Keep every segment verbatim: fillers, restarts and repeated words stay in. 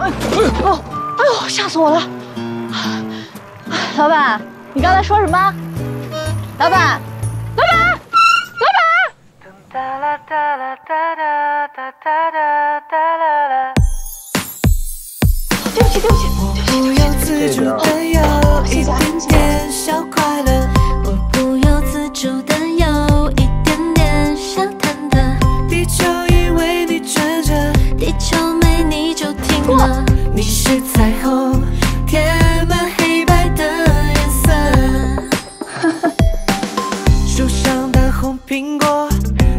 哎哦，哎呦，吓死我了！老板，你刚才说什么？老板，老板，老板！对不起，对不起，对不起，对不起，哦，谢谢啊，谢谢。 你是彩虹，填满黑白的颜色。树上的红苹果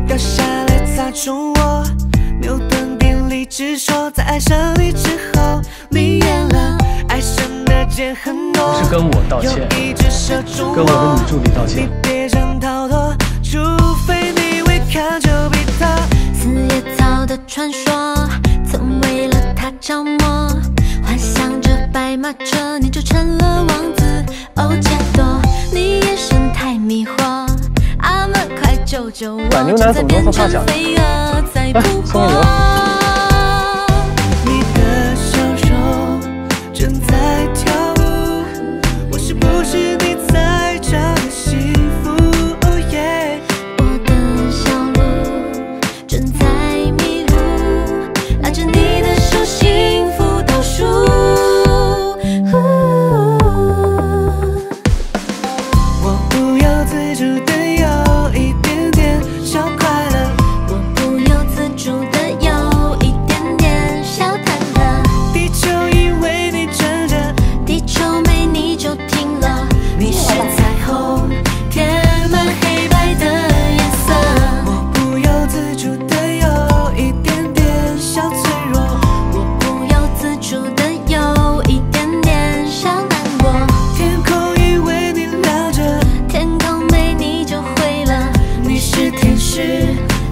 掉下来砸中我。牛顿定理只说，在爱上你之后，迷恋了。爱上的箭很多。不是跟我道歉，跟我的女助理道歉。你别想逃脱，除非你会看着比他。四叶草的传说，曾为了他着魔。 幻想着白马车，你就成了王子。哦，切多，你眼神太迷惑，阿曼快救救我！奶牛奶怎么能不怕讲？哎，宋雨柔。你的小手正在跳舞，我是不是你在找的幸福？哦耶！我的小鹿正在迷路，拉着你的手心。 我不由自主的有一点点小快乐，我不由自主的有一点点小忐忑。地球因为你转着，地球没你就停了。你是彩虹，填满黑白的颜色。我不由自主的有一点点小脆弱，我不由自主的。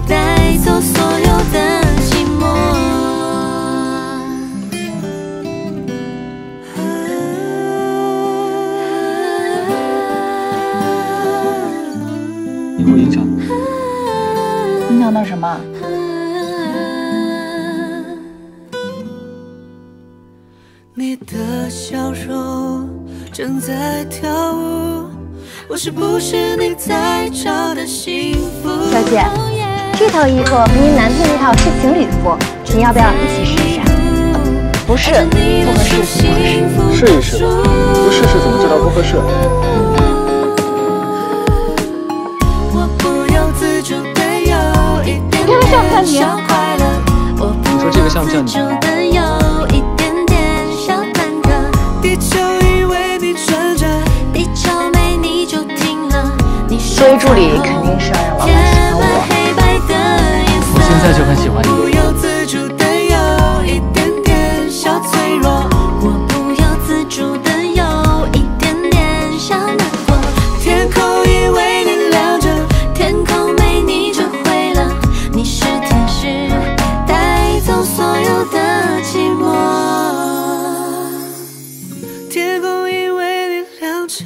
带走所有的寂寞。你会影响的。影响到什么？你的小手正在跳舞，我是不是你在找的幸福？小姐。 这套衣服和您男朋友那套是情侣服，你要不要一起试试啊？不是，不合适，不合适。试一试，不试试怎么知道不合适？你看这像不像你？你说这个像不像你？作为助理，肯定是要让老板喜欢我。 现在就很喜欢你。不由自主的有一点点小脆弱，我不由自主的有一点点小难过。天空因为你亮着，天空没你就灰了。你是天使，带走所有的寂寞。天空因为你亮着，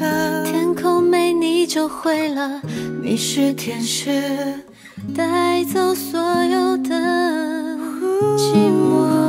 天空没你就灰了。你是天使。 带走所有的寂寞。